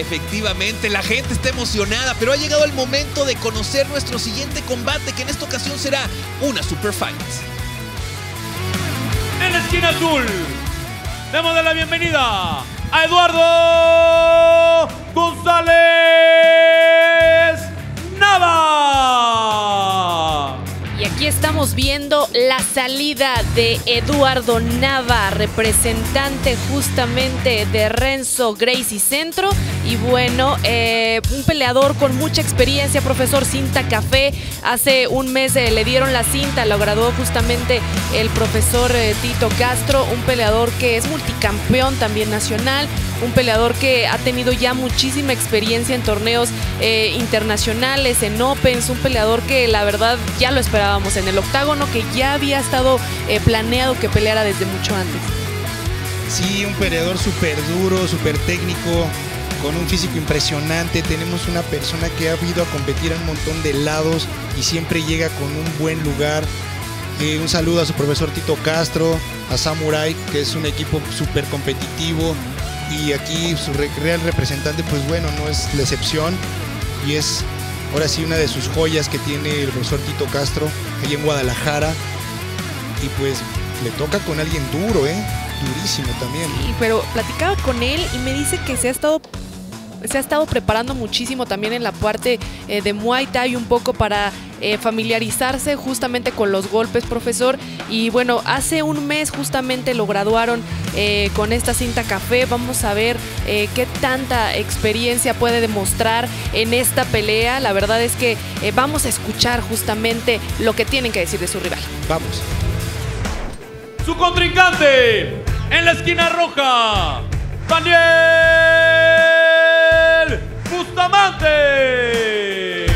Efectivamente, la gente está emocionada, pero ha llegado el momento de conocer nuestro siguiente combate, que en esta ocasión será una super fight. En la esquina azul, damos la bienvenida a Eduardo González Nava. Y aquí estamos viendo la salida de Eduardo Nava, representante justamente de Renzo Gracie Centro. Y bueno, un peleador con mucha experiencia, profesor, cinta café. Hace un mes le dieron la cinta, lo graduó justamente el profesor Tito Castro, un peleador que es multicampeón también nacional, un peleador que ha tenido ya muchísima experiencia en torneos internacionales, en Opens, un peleador que la verdad ya lo esperábamos en el octágono, que ya había estado planeado que peleara desde mucho antes. Sí, un peleador súper duro, súper técnico, con un físico impresionante. Tenemos una persona que ha ido a competir a un montón de lados y siempre llega con un buen lugar. Un saludo a su profesor Tito Castro, a Samurai, que es un equipo súper competitivo, y aquí su real representante, pues bueno, no es la excepción, y es ahora sí una de sus joyas que tiene el profesor Tito Castro ahí en Guadalajara. Y pues le toca con alguien duro, durísimo también. Sí, pero platicaba con él y me dice que se ha estado preparando muchísimo también en la parte de Muay Thai, un poco para familiarizarse justamente con los golpes, profesor. Y bueno, hace un mes justamente lo graduaron con esta cinta café. Vamos a ver qué tanta experiencia puede demostrar en esta pelea. La verdad es que vamos a escuchar justamente lo que tienen que decir de su rival. Vamos. Su contrincante en la esquina roja, Daniel Bustamante.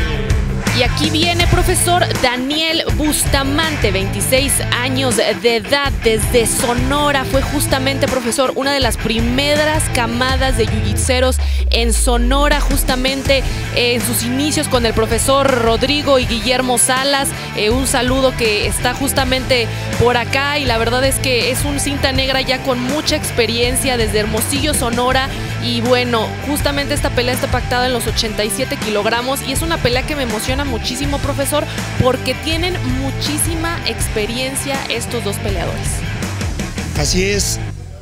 Y aquí viene, profesor, Daniel Bustamante, 26 años de edad, desde Sonora. Fue justamente, profesor, una de las primeras camadas de jiu-jitseros en Sonora, justamente en sus inicios con el profesor Rodrigo y Guillermo Salas. Un saludo, que está justamente por acá, y la verdad es que es un cinta negra ya con mucha experiencia desde Hermosillo, Sonora. Y bueno, justamente esta pelea está pactada en los 87 kilogramos y es una pelea que me emociona muchísimo, profesor, porque tienen muchísima experiencia estos dos peleadores. Así es.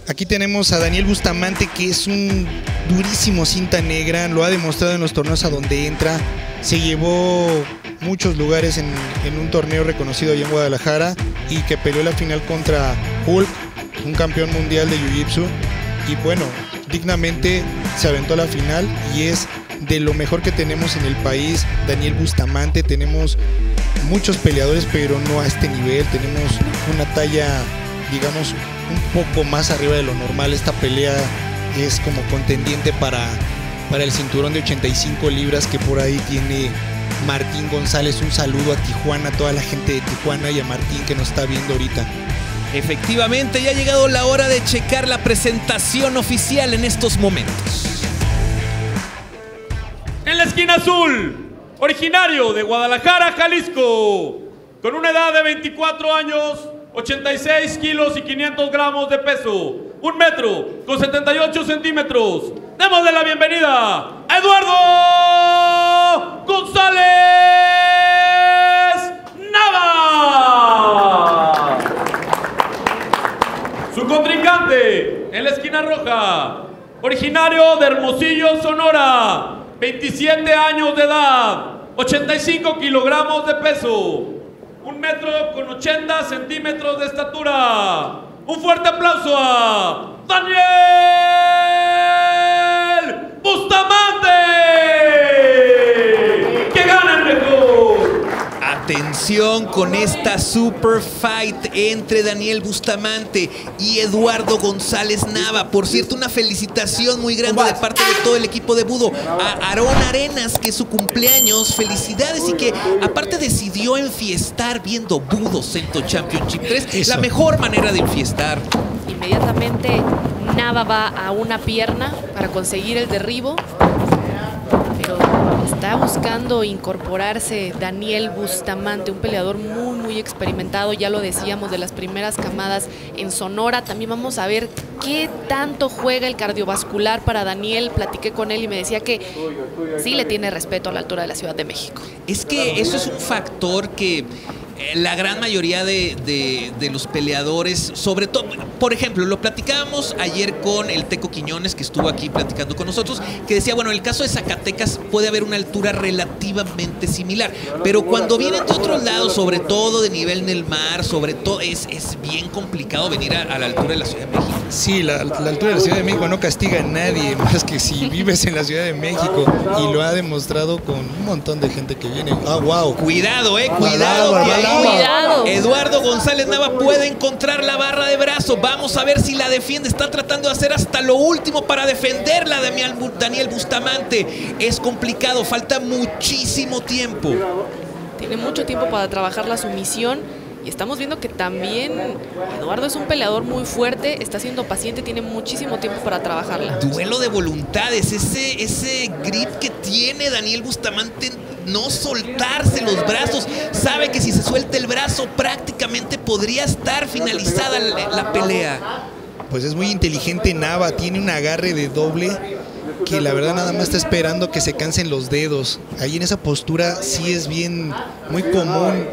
Aquí tenemos a Daniel Bustamante, que es un durísimo cinta negra, lo ha demostrado en los torneos a donde entra. Se llevó muchos lugares en un torneo reconocido allá en Guadalajara, y que peleó la final contra Hulk, un campeón mundial de jiu-jitsu, y bueno, dignamente se aventó a la final, y es de lo mejor que tenemos en el país, Daniel Bustamante. Tenemos muchos peleadores, pero no a este nivel. Tenemos una talla, digamos, un poco más arriba de lo normal. Esta pelea es como contendiente para el cinturón de 85 libras que por ahí tiene Martín González. Un saludo a Tijuana, a toda la gente de Tijuana, y a Martín, que nos está viendo ahorita. Efectivamente, ya ha llegado la hora de checar la presentación oficial en estos momentos. En la esquina azul, originario de Guadalajara, Jalisco, con una edad de 24 años, 86 kilos y 500 gramos de peso, 1 metro con 78 centímetros. Démosle la bienvenida a Eduardo González Nava. Su contrincante en la esquina roja, originario de Hermosillo, Sonora, 27 años de edad, 85 kilogramos de peso, 1 metro con 80 centímetros de estatura. Un fuerte aplauso a Daniel Bustamante. ¡Que gana el mejor! Atención con esta super fight entre Daniel Bustamante y Eduardo González Nava. Por cierto, una felicitación muy grande de parte de todo el equipo de Budo a Aarón Arenas, que es su cumpleaños. Felicidades, y que aparte decidió enfiestar viendo Budo Sento Championship 3. Eso. La mejor manera de enfiestar. Inmediatamente Nava va a una pierna para conseguir el derribo. Está buscando incorporarse Daniel Bustamante, un peleador muy muy experimentado, ya lo decíamos, de las primeras camadas en Sonora. También vamos a ver qué tanto juega el cardiovascular para Daniel. Platiqué con él y me decía que sí le tiene respeto a la altura de la Ciudad de México. Es que eso es un factor que la gran mayoría de los peleadores, sobre todo, por ejemplo, lo platicábamos ayer con el Teco Quiñones, que estuvo aquí platicando con nosotros, que decía, bueno, en el caso de Zacatecas puede haber una altura relativamente similar, pero cuando vienen de otros lados, sobre todo de nivel del mar, sobre todo, es bien complicado venir a la altura de la Ciudad de México. Sí, la altura de la Ciudad de México no castiga a nadie, más que si vives en la Ciudad de México, y lo ha demostrado con un montón de gente que viene. ¡Ah, wow! Cuidado, cuidado, cuidado. Cuidado. Eduardo González Nava puede encontrar la barra de brazo. Vamos a ver si la defiende. Está tratando de hacer hasta lo último para defenderla. Daniel Bustamante. Es complicado. Falta muchísimo tiempo. Tiene mucho tiempo para trabajar la sumisión. Y estamos viendo que también Eduardo es un peleador muy fuerte, está siendo paciente, tiene muchísimo tiempo para trabajarla. Duelo de voluntades, ese grip que tiene Daniel Bustamante, no soltarse los brazos. Sabe que si se suelta el brazo prácticamente podría estar finalizada la pelea. Pues es muy inteligente Nava, tiene un agarre de doble que la verdad nada más está esperando que se cansen los dedos. Ahí en esa postura sí es bien, muy común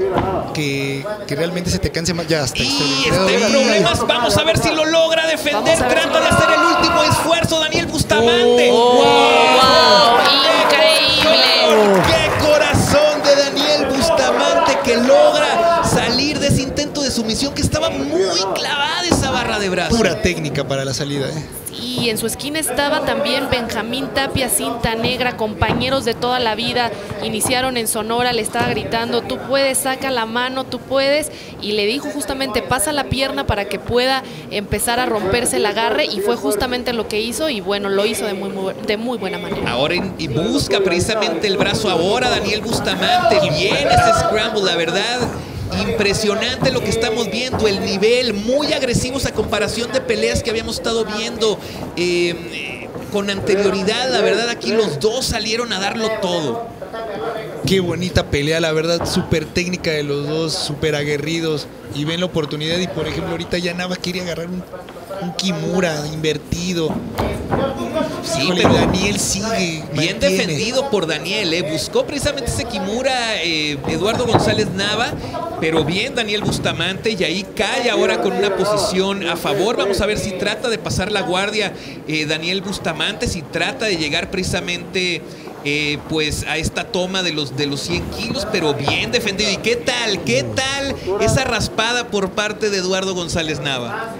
que realmente se te canse más. Ya está. Y está en problemas. Vamos a ver si lo logra defender. Trata de hacer el último esfuerzo Daniel Bustamante. Oh, wow. ¡Wow! ¡Increíble! ¡Qué corazón de Daniel Bustamante que logra salir de ese intento de sumisión que estaba muy clavada esa barra de brazos! Pura técnica para la salida, ¿eh? Y en su esquina estaba también Benjamín Tapia, cinta negra, compañeros de toda la vida, iniciaron en Sonora, le estaba gritando, tú puedes, saca la mano, tú puedes, y le dijo justamente, pasa la pierna para que pueda empezar a romperse el agarre, y fue justamente lo que hizo, y bueno, lo hizo de muy buena manera. Ahora, y busca precisamente el brazo ahora Daniel Bustamante, bien ese scramble, la verdad. Impresionante lo que estamos viendo, el nivel, muy agresivos a comparación de peleas que habíamos estado viendo con anterioridad. La verdad, aquí los dos salieron a darlo todo. Qué bonita pelea, la verdad, súper técnica de los dos, súper aguerridos, y ven la oportunidad. Y por ejemplo, ahorita ya Nava quiere agarrar un kimura invertido. Sí, pero Daniel sigue bien defendido por Daniel, buscó precisamente ese kimura Eduardo González Nava, pero bien Daniel Bustamante, y ahí cae ahora con una posición a favor. Vamos a ver si trata de pasar la guardia Daniel Bustamante, si trata de llegar precisamente pues a esta toma de los 100 kilos, pero bien defendido. ¿Y qué tal esa raspada por parte de Eduardo González Nava?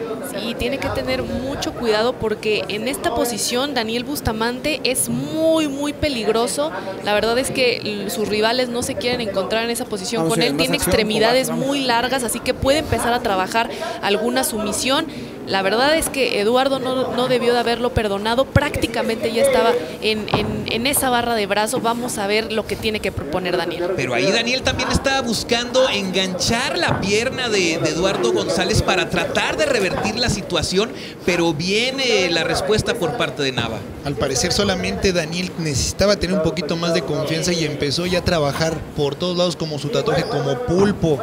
Y tiene que tener mucho cuidado porque en esta posición Daniel Bustamante es muy, muy peligroso. La verdad es que sus rivales no se quieren encontrar en esa posición con él. Tiene extremidades muy largas, así que puede empezar a trabajar alguna sumisión. La verdad es que Eduardo no debió de haberlo perdonado. Prácticamente ya estaba en esa barra de brazo. Vamos a ver lo que tiene que proponer Daniel. Pero ahí Daniel también estaba buscando enganchar la pierna de Eduardo González para tratar de revertir la situación, pero viene la respuesta por parte de Nava. Al parecer solamente Daniel necesitaba tener un poquito más de confianza y empezó ya a trabajar por todos lados como su tatuaje, como pulpo.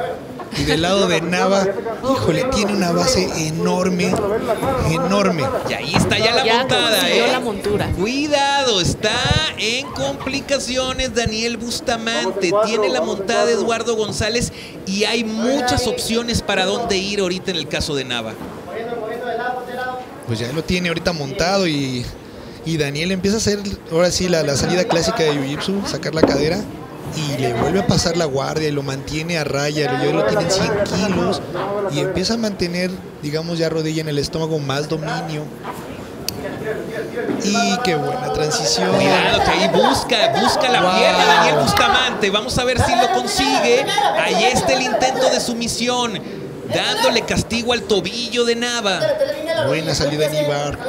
Y del lado de Nava, híjole, tiene una base enorme, enorme. Y ahí está ya la montada, la montura. Cuidado, está en complicaciones Daniel Bustamante. Tiene la montada de Eduardo González y hay muchas opciones para dónde ir ahorita en el caso de Nava. Pues ya lo tiene ahorita montado y Daniel empieza a hacer ahora sí la salida clásica de Jiu-Jitsu, sacar la cadera. Y le vuelve a pasar la guardia y lo mantiene a raya, ya lo tienen 100 kilos y empieza a mantener, digamos, ya rodilla en el estómago, más dominio. Y qué buena transición. Cuidado que ahí busca la pierna Daniel Bustamante. Vamos a ver si lo consigue. Ahí está el intento de sumisión, dándole castigo al tobillo de Nava. Buena salida de Nibar.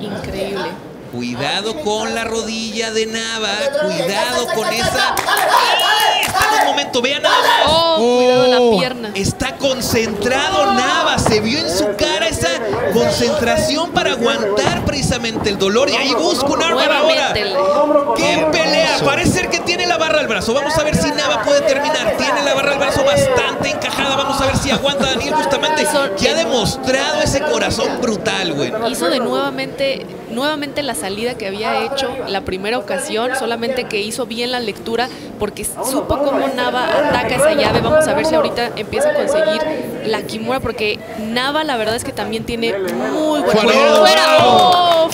Increíble. Cuidado con la rodilla de Nava, cuidado con esa... Está en un momento, vean nada más. Cuidado la pierna. Está concentrado Nava, se vio en su cara esa concentración para aguantar precisamente el dolor. Y ahí busca un arma ahora. ¡Qué pelea! Parece ser que tiene la barra al brazo. Vamos a ver si Nava puede terminar. Tiene la barra al brazo. bien encajada. Vamos a ver si aguanta Daniel Bustamante, que ha demostrado ese corazón brutal, güey. Hizo de nuevamente la salida que había hecho la primera ocasión, solamente que hizo bien la lectura porque supo cómo Nava ataca esa llave. Vamos a ver si ahorita empieza a conseguir la kimura, porque Nava la verdad es que también tiene muy buena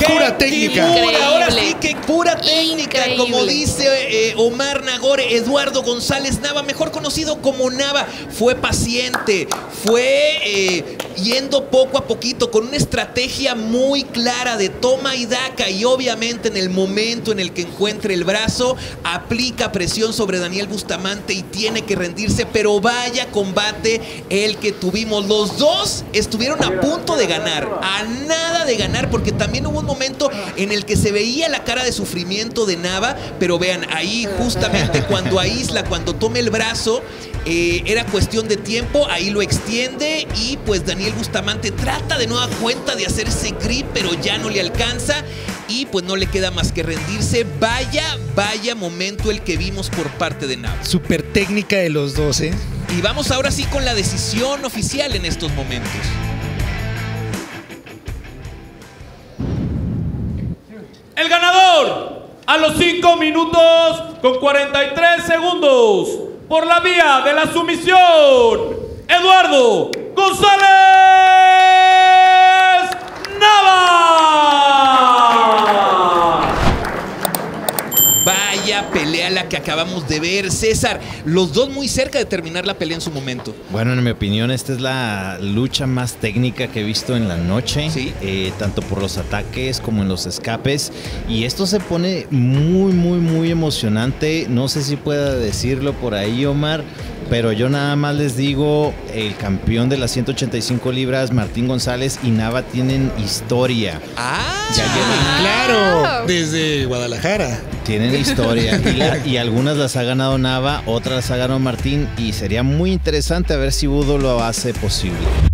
pura técnica. Ahora sí que pura técnica, como dice Omar Nagore. Eduardo González Nava, mejor conocido como Nava, fue paciente, fue yendo poco a poquito con una estrategia muy clara de toma y daca, y obviamente en el momento en el que encuentre el brazo aplica presión sobre Daniel Bustamante y tiene que rendirse. Pero vaya combate el que tuvimos. Los dos estuvieron a punto de ganar, a nada de ganar, porque también hubo un momento en el que se veía la cara de sufrimiento de Nava, pero vean, ahí justamente cuando aísla, cuando toma el brazo, era cuestión de tiempo, ahí lo extiende y pues Daniel Bustamante trata de nueva cuenta de hacer ese grip, pero ya no le alcanza y pues no le queda más que rendirse. Vaya momento el que vimos por parte de Nava. Super técnica de los dos, ¿eh? Y vamos ahora sí con la decisión oficial en estos momentos. El ganador a los 5 minutos con 43 segundos por la vía de la sumisión, Eduardo González Nava. Vaya pelea la que acabamos de ver, César. Los dos muy cerca de terminar la pelea en su momento. Bueno, en mi opinión, esta es la lucha más técnica que he visto en la noche. ¿Sí? Tanto por los ataques como en los escapes. Y esto se pone muy emocionante. No sé si pueda decirlo por ahí, Omar, pero yo nada más les digo, el campeón de las 185 libras, Martín González y Nava, tienen historia. ¡Ah! Ya llevan, claro, desde Guadalajara. Tienen historia y algunas las ha ganado Nava, otras las ha ganado Martín, y sería muy interesante a ver si Budo lo hace posible.